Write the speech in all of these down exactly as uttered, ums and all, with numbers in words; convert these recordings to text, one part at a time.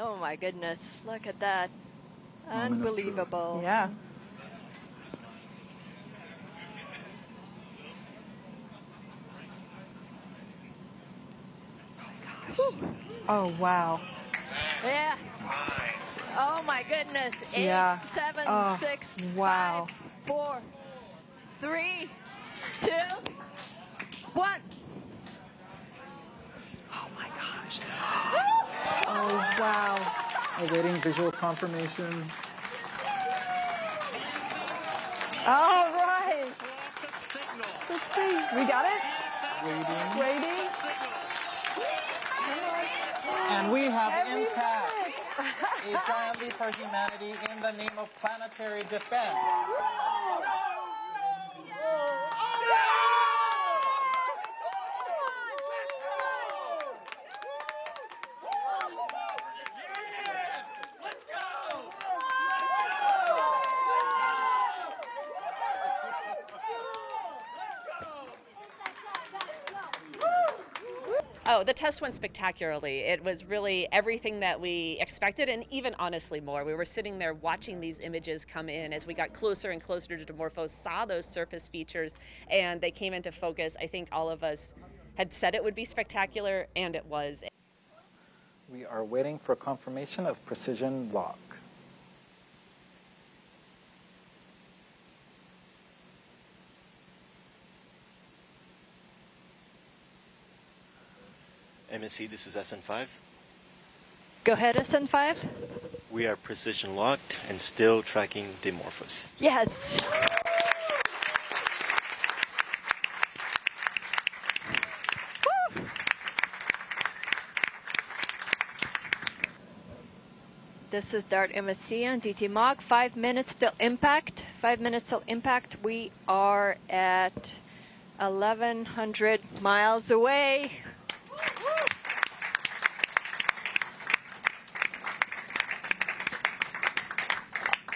Oh my goodness, look at that. Unbelievable. Yeah. Oh wow. Yeah. Oh my goodness. Eight, yeah. seven, oh, six, wow. five, four, three, two, one. Oh my gosh. Oh wow. Awaiting visual confirmation. All right. Let's see. We got it? Waiting. Waiting. And we have Every impact. A giant leap for humanity in the name of planetary defense. Oh, the test went spectacularly. It was really everything that we expected, and even honestly more. We were sitting there watching these images come in as we got closer and closer to Dimorphos, saw those surface features, and they came into focus. I think all of us had said it would be spectacular, and it was. We are waiting for confirmation of precision lock. M S C, this is S N five. Go ahead, S N five. We are precision locked and still tracking Dimorphos. Yes. Woo. This is DART M S C on DTMog. Five minutes till impact. Five minutes till impact. We are at eleven hundred miles away.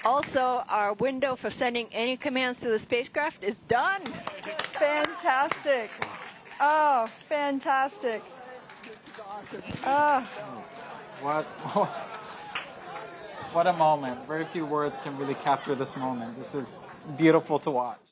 Also, our window for sending any commands to the spacecraft is done. Fantastic. Oh, fantastic. Oh. What, what a moment. Very few words can really capture this moment. This is beautiful to watch.